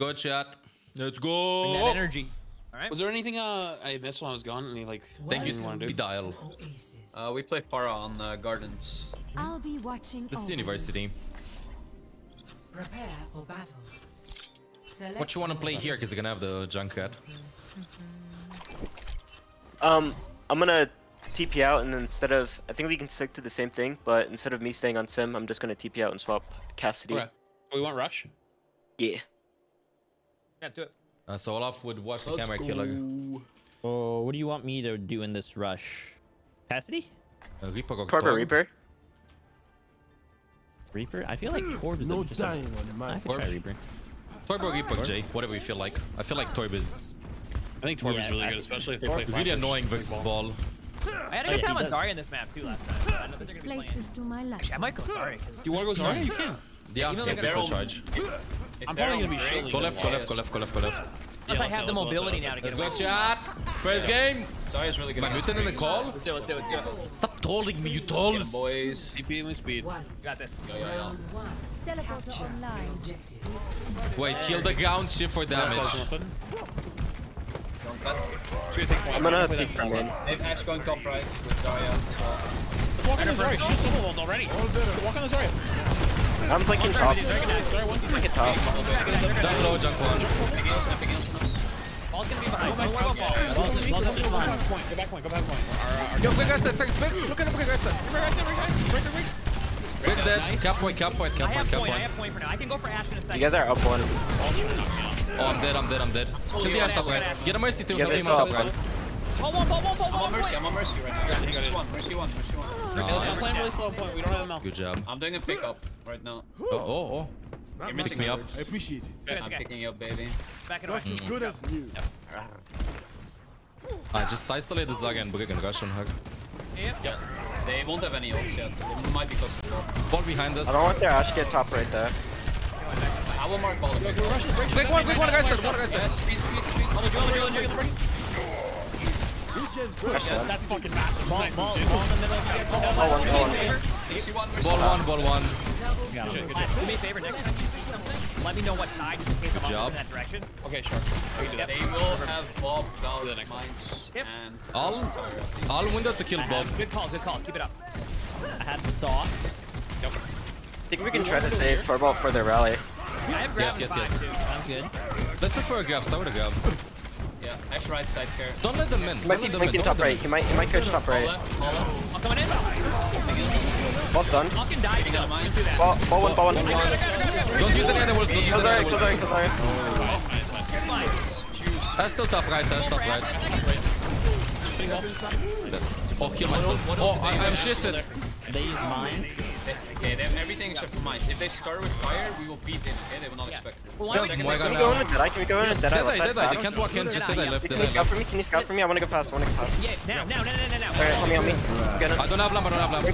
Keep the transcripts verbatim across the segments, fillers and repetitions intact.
Good shot. Let's go. Bring that energy. All right. Was there anything uh, I missed when I was gone? Any like? Thank you, Dial. Uh, we play Para on uh, Gardens. I'll be watching. This is University. Prepare for battle. Select what you want to play here? Because they're gonna have the Junkrat. Um, I'm gonna T P out, and instead of, I think we can stick to the same thing, but instead of me staying on Sim, I'm just gonna T P out and swap Cassidy. Okay. We want Rush? Yeah. Yeah, do it. Uh, so Olaf would watch the Let's camera go. Killer. Oh, what do you want me to do in this rush? Cassidy? Uh, Reaper. Corb Reaper. Reaper? I feel like Corb is no just dying on him. I could try Reaper. Torb or Reaper, Jay, whatever you feel like. I feel like Torb is. I think Torb yeah, is really I, good, especially if they play. Really annoying versus ball. ball. I had a good oh, yeah, time on Zarya in this map too last time. I, gonna be to my left. Actually, I might go Zarya. You want to go Zarya? You can. Yeah, yeah, yeah they're full charge. If, if I'm probably gonna be shilling. Go left, go left, go left, go left, go left. Plus yeah, I have the mobility now to get away. Let's go, chat. First game. Zarya's really good. My mutant in the call? Let's do it, let's do it. Stop trolling me, you trolls. Boys. T P and speed. You got this. Go, go, go. Teleporter online. Wait, heal the ground, shift for damage. I'm gonna peek from in. They've Ash going top right with Zarya. Walk on the Zarya. She's level one already. Walk on the Zarya. I'm flanking top. I'm flanking top. Down low, jump one. Ball's gonna be behind. Don't worry about ball. Ball's gonna be behind. Go back point. Go back point. Yo, quick right side. Look at him, quick right side. Quick right side, quick right side. Break, break, break. Good dead. Cap point, cap point, cap point, cap point. I have point for now. I can go for Ash in a second. You guys are up one. Oh, I'm dead, I'm dead, I'm dead. Kill the Ash top right. Get a mercy too. Kill him on top right. Ball one, ball one, ball one. I'm on mercy, I'm on mercy right now. Mercy one, mercy one, mercy one. I'm playing really slow point. We don't have him out. Good job. I'm doing a pickup right now. Oh, oh, oh. You're missing me up. I appreciate it. I'm picking you up, baby. Back it up. That's as good as new. I just isolate the Zarya and we're gonna rush on her. Yep. They won't have any ults yet. They might be close to the ball. Ball behind us. I don't want their Ash to get top right there. I will mark ball. Quick one, quick one, guys. One, guys. Speed, speed, speed. On the drill, on the drill, on the drill. That's fucking massive. Ball, ball, ball in the middle. Ball one, ball one. Ball one, ball one. Do me a favor, next time you see something, let me know what side, just in case I'm off in that direction. Okay, sure. They will have Bob down the next mines. Yep. And I'll, I'll window to kill Bob. Good calls, good calls. Keep it up. I had the saw. Nope. I think we can try to save Torbjörn for their rally. I have yes, yes, yes. Sounds good. Let's look for a grab. Start with a grab. Yeah, actually right side care. Don't let them in. He might be flanking top right. He might, he might catch top right. I'm coming in. Ball's done. Ball, ball one, ball one. Don't use any other wolves. Don't use any other wolves. That's still top right. That's top right. Oh, kill myself. Oh, I, I'm shitted. They use mines. Okay, they have everything except for mines. If they start with fire, we will beat them. Okay, they will not expect it. Well, can we go in with Deadeye? Can we go in with Deadeye? Deadeye, Deadeye. They can't walk in, just Deadeye left. Can you scout for me? Can you scout for me? I want to go past. I want to go past. Yeah, now, now, now, now, now. Alright, on me, on me. I don't have lamp, I don't have lamp.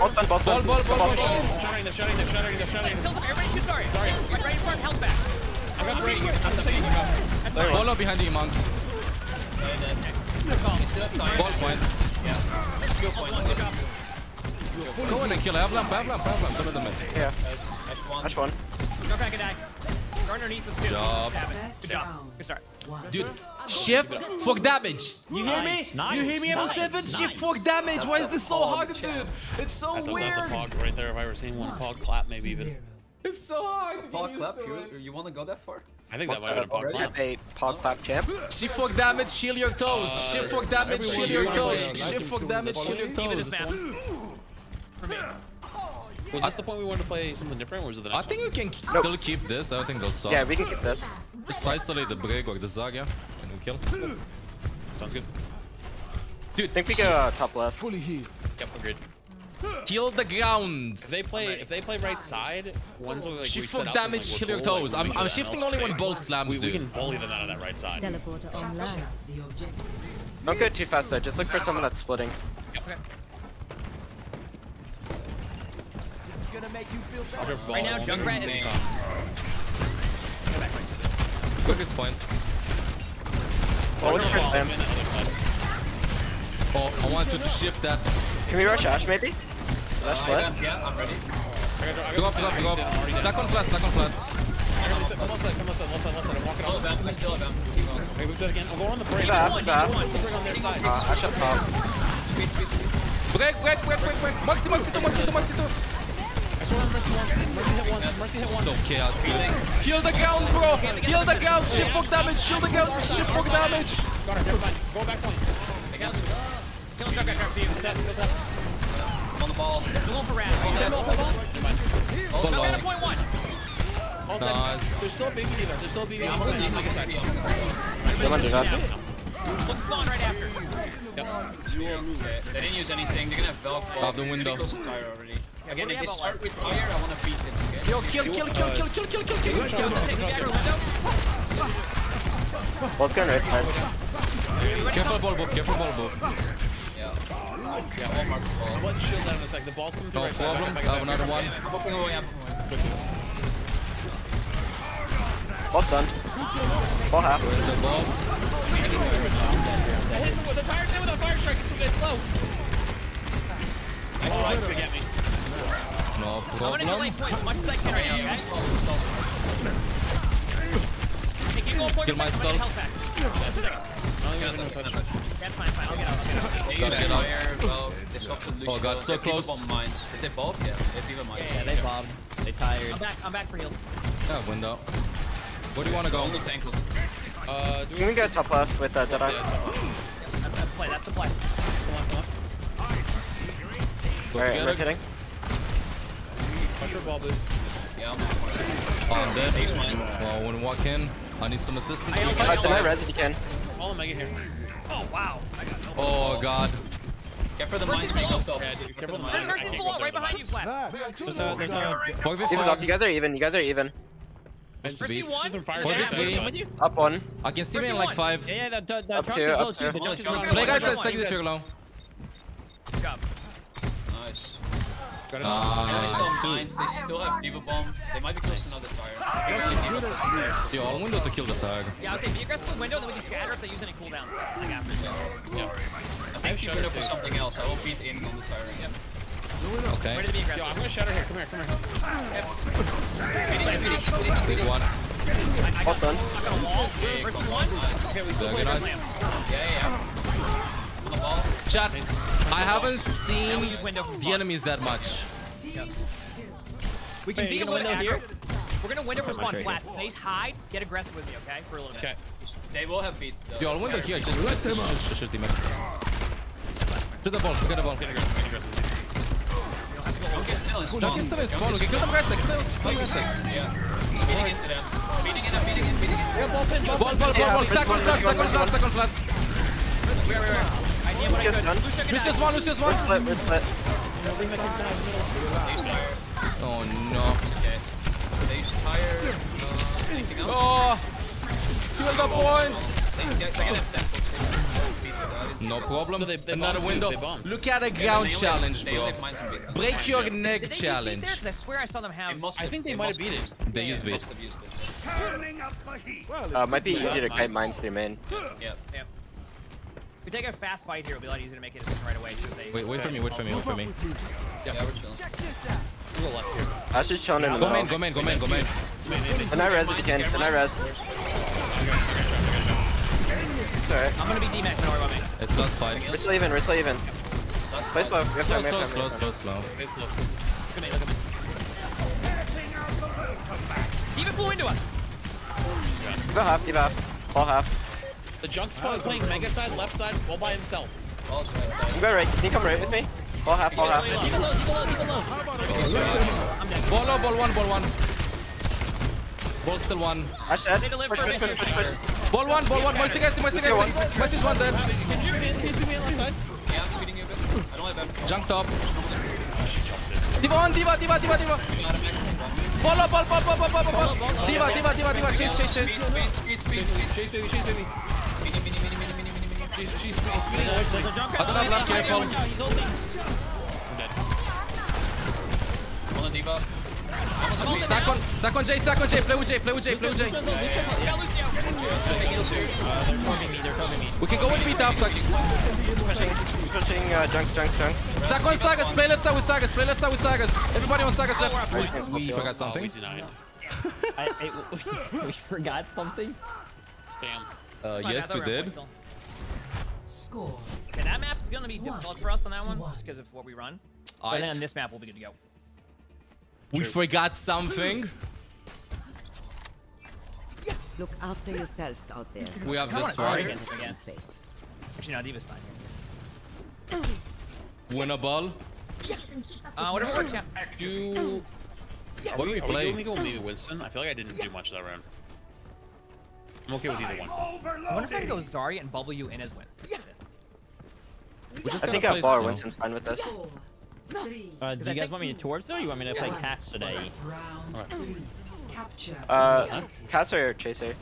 Boss done, boss done. Ball, ball, ball, ball. They're shutting, they're shutting, they're shutting, they're shutting. Everybody shoot Zarya. Zarya. Right in front, held back. I got break. Bolo behind the Iman. Ball point. Yeah. Skill point. Go in and kill. I have lamp, I have lamp, I have lamp. Don't let them in. Yeah. Ash one. Ash one. Go crack a dag. Go underneath with two. Good job. Good job. Good start. Dude, shift for damage. You hear me? Nine. You hear me, M L seven? Shift for damage. That's Why is this so hard, dude? Chat. It's so that's weird. That's a pog right there. If I were seeing one pog clap, maybe even. It's so hard. Pog clap? You, you want to go that far? I think that might have been a pog clap. A pog clap champ. Shift for damage, shield your toes. Shift for damage, shield your toes. Shift for damage, shield your toes. Was this the point we wanted to play something different, or was it the next I think we can still keep this. I don't think they'll stop. Yeah, we can keep this. Just isolate the break or the Zarya, and we kill. Sounds good. Dude, I think we go top left. Fully healed. Yep, agreed. Kill the ground. If they play, if they play right side, one's only like shift for damage. Kill your toes. I'm, I'm shifting only when both slams do. We can bully them out of that right side. Don't go too fast though. Just look for someone that's splitting. This is gonna make you feel better. Right now, Junkrat is top. Quickest point. Oh, I want to shift that. Can we rush Ash maybe? Rush uh, yeah, I'm ready. Go up, go up, go up. Stack on flats, stack on flats. M. I still have M. Okay, move that again. I'll go on the break. One, one. I shut up. Sweet, sweet, sweet. Break, break, break, break, break. Maxi, Maxi, two, Maxi, two, Maxi, two. I saw Mercy once. Mercy hit one. Mercy hit one. So chaos, dude. Heal the ground, bro. Heal the ground. Shit, fuck damage. Shield the ground. Shit, fuck damage. Got her. Never mind. Go back one. Kill him. Kill him. Kill him. Kill him. On the ball. Duel for Rand. Oh, no. At point one. Nice. They're still big either. They're still big either. Look on right after. Yep. They didn't use anything. They're going to have Velcro. Off the window. Again, if they start with Tire, I want to beat them. Yo, kill, kill, kill, kill, kill, kill, kill, kill. Both can right side. Careful ball, Bob. Careful ball, Bob. Yeah, one more ball. One shield down in a sec. The ball's coming through right side. I have another one. Ball's done. Ball half. Where's the ball? I hit the Tire's in with a fire strike. It's too slow. I tried to get me. No problem. I'm going to do as much as I can right now. Kill myself. That's fine, fine, I'll get out. They use fire, well, they swap solution. Oh god, so close. Did they bob? Yeah, they people mines. Yeah, they bobbed. They tired. I'm back, I'm back for heal. Yeah, window. Where do you want to go? Only ankle. Uh, do we... Can we go top left with that, did I? That's the play, that's the play. Come on, come on. Alright, rotating. Pressure ball, blue. Yeah, I'm on dead. Well, when walk in, I need some assistance. Alright, then I res if you can. All the mega here. Oh wow. I got no oh god. Get for the mines, make yourself. Careful the mines. There's Mercy's below, right behind you, Flats. There's a, there's a... You guys are even, you guys are even. four v three. Up one. I can see me in like five. Yeah, yeah, the, the, the up truck two, is low too. The truck is low. Play guys that's like this, you're low. Good job. Nice. Nice. They still have Diva Bomb. They might be close to another Tire. Yo, I'll window to kill the Tire. Yeah, okay, be aggressive with window, then we can shatter if they use any cooldown. Like after that. Yeah. I think she showed up with something else. I will beat in on the Tire again. Okay. Ready to be aggressive. Yo, I'm gonna shatter here. Come here, come here. Big one. All done. Okay, we still play nice. Yeah, yeah. Chat, I haven't seen the enemies that much. Yep. We can be a window here. We're gonna window from spawn flat. They hide, get aggressive with me, okay? For a little bit. Okay. They will have beats though. Yo, I'll window here. Just shoot them. Just shoot them. Shoot the ball. Get the ball. Get aggressive. Okay, still in spawn. Okay, still in spawn. Okay, kill them guys. Kill them. Kill them guys. Yeah. Beating into them. Beating into them. Beating into them. Ball, ball, ball, ball. Stack on flats. Stack on flats. Stack on flats. Where, where, where? Lucius one, Lucius one. Split, we're split. Oh no. Okay. They just tired. Anything else? Oh! Kill the point! No problem. Another window. Look at a ground challenge, bro. Break your neck challenge. I swear I saw them have. I think they might have beat it. They used it. Uh, might be easier to kite mines through main. Yep, yep. If we take a fast fight here, it'll be a lot easier to make it right away. Wait, wait for me, wait for me, wait for me. Yeah, we're chilling. A little left here. I should chill in the middle. Go main, go main, go main, go main. Can I res if you can? Can I res? It's alright. I'm gonna be D-Mac, don't worry about me. It's last fight. We're still even, we're still even. Play slow. We have time, we have time. Slow, slow, slow, slow. Look at me, look at me. Diva blew into us. Diva half, Diva half. All half. The junk's probably playing mega side, left side, all by himself. You go right, can you come right with me? Ball half, ball half. Ball low, ball one, ball one. Ball still one. I should. Push, push, push, push, push. Ball one, ball one. Moisty guys, Moisty guys. Moisty's one dead. Can you hit me on left side? Yeah, I'm shooting you a bit. I don't have M. Junk top. Diva on, Diva, Diva, Diva, Diva. Ball up, ball, ball, ball, ball, ball, ball. Diva, Diva, Diva, Diva. Chase, chase, chase. Chase, baby, chase, baby. She's, she's, she's, I don't have left, careful. I'm dead. I'm on the D-buff. Stack on, stack on Jay, stack on Jay. Play with Jay, play with Jay, play with Jay. We can go with beat up. Pushing junk, junk, junk. Stack on Sagas, play left side with Sagas, play left side with Sagas. Everybody on Sagas left. We forgot something. We forgot something? Damn. Uh, oh yes, God, we did. Score. Okay, that map is gonna be difficult for us on that one, just because of what we run. But right. Then this map will be good to go. We True. forgot something. Look after yourselves out there. We have this one. Again, again. Actually, no, Diva's fine. Win a ball. Uh, what if we're do? What do we play? Are we doing maybe Winston? I feel like I didn't do much that round. I'm okay with either one. I wonder if I can go Zarya and bubble you in as win. We just I think our bar Winston's fine with this. Uh, do you guys want me to Torbs or you want me to play Cass today? Uh, Cass or Chaser?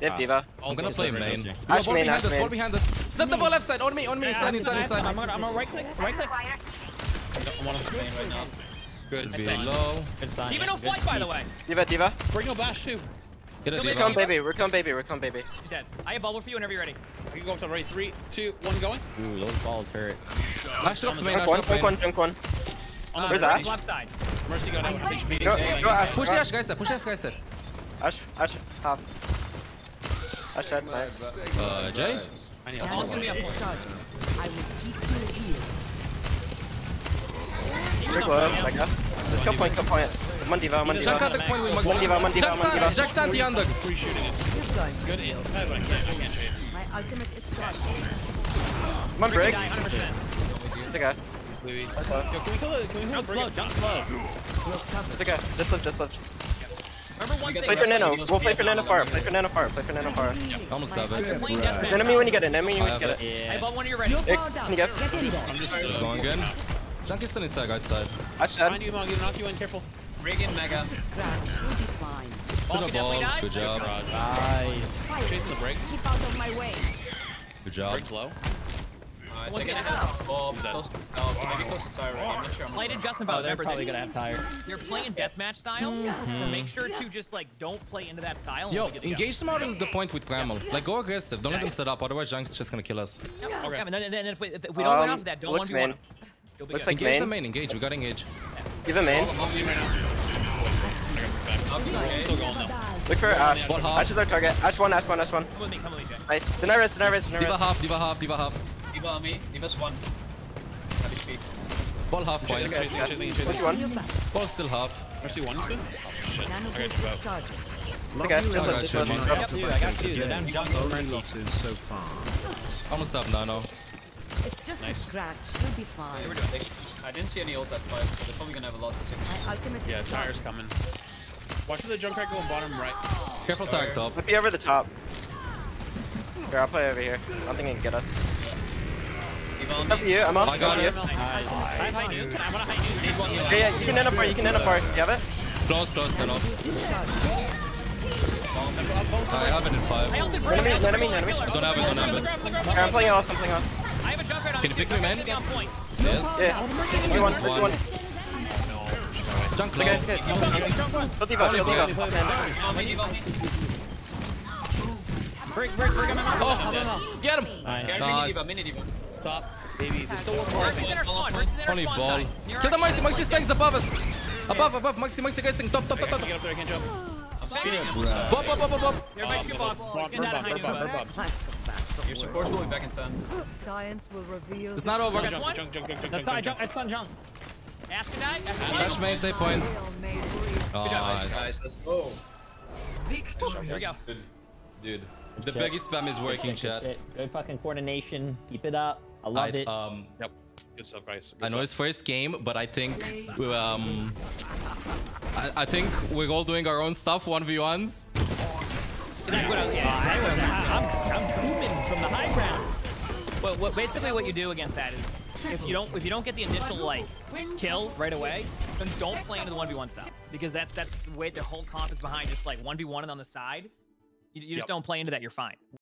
They have Diva. I'm gonna play main. Yeah, ball behind us, ball behind us. Step the ball left side, on me, on me, inside, inside, inside. I'm gonna right click, right click. I'm on the main right now. Good, low. Diva no flight, by the way. Diva, Diva. Bring no bash too. Recon baby, recon baby, recon baby. You're dead. I have bubble for you whenever you're ready. We can go up to ready. Three, two, one, going. Ooh, those balls hurt. Lash it up to main, lash it up to main. Junk one, junk one. Uh, Where's Ash? Left side. Mercy got out. Go, go Ash. Push the Ash, guys. Push the Ash, guys. Ash, Ash, half. Ash, Ash, nice. Uh, Jay? I need help. I will keep you here. Big low, like that. Let's go point, go point. Mandiva, Mandiva. Check out the point we must. Mandiva, Mandiva, Mandiva. Jack's anti under. Free shooting it. Good heal. I can't chase. My ultimate is trash. One break. It's a guy. Louis. That's up. Can we kill it? Can we kill it? Jump slow, jump slow. It's a guy. Just lift, just lift. Play for Nano. We'll play for Nano far. Play for Nano far. Play for Nano far. Almost have it. Enemy when you get it. Enemy when you get it. I bought one of your ready. Can you get it? I'm just going good. Junk is still inside, guys. Side. I shot. Mind you, Mog. You knock you in. Careful. Reagan mega. Good ball. Good job. Nice. Chase the break. Keep out of my way. Good job. Break low. Uh, they're gonna have ball. Close to, oh, maybe close to Tire. I'm not sure. Played Justin about. They're probably gonna have Tire. You're playing deathmatch style, mm-hmm. so make sure to just like don't play into that style. Yo, engage them out of the point with Gramble. Yeah. Like go aggressive. Don't yeah. let them set up. Otherwise, Junk's just gonna kill us. Yep. Okay. And then, and then if we, if we don't um, win off that, don't want to win. Looks like engage the main, engage, we got engage. Give him in. Look for Ash. Ash is our target. Ash one, Ash one, Ash one. Come with me, come with me, Jay. Nice. The Nervous, the Nervous, the Nervous. Diva half, Diva half, Diva half. Diva on me, Diva's one. Ball half, boy. Ball still half. Mercy one, still? Shit. I got you out. Okay, just let this one. I got you, I got you. The damn jump over and losses so far. Almost up, Nano. It's just nice. A scratch, should be fine. Yeah, we're doing it. I didn't see any ults at five, so they're probably gonna have a lot to see. Yeah, Tire's coming. Watch for the jump crack on bottom right. Careful Tire top. Let me over the top. Here, I'll play over here. I don't think he can get us. It's up to you, I'm up. I got it. I want to hide you. Okay, yeah, you can end up far, you can end up far. You have it? Close, close, turn off. I have it in five. Enemy, enemy, enemy. Don't have it, don't have it. I'm playing else, I'm playing else. Can you pick me, man? Yes. Yeah. This one, this one. Junk low. Kill Diva, kill Diva. Break, break, break him out. Get him! Nice. Mini Diva, top. Baby, there's still one more. Only ball. Kill the Moxie, Moxie stags above us. Above, above, Moxie, Moxie guys sing top, top, top, top. Get up there, I can't jump. Bob, Bob, Bob, Bob, Bob. Your supports will be back in ten. Science will reveal. It's not over. Junk, junk, junk, junk, junk. That's not junk. That's not junk. After that, flash main, save point. Nice. Let's go. Here we go. Dude, the biggest spam is working, chat. Good fucking coordination. Keep it up. I love it. Um. Yep. Good stuff, guys. I know it's first game, but I think um. I, I think we're all doing our own stuff, one v ones. I'm booming from the high ground. Well, what, basically what you do against that is if you don't if you don't get the initial like kill right away, then don't play into the one v one stuff because that's that's the way the whole comp is behind. Just like one v one and on the side, you, you just yep. don't play into that. You're fine.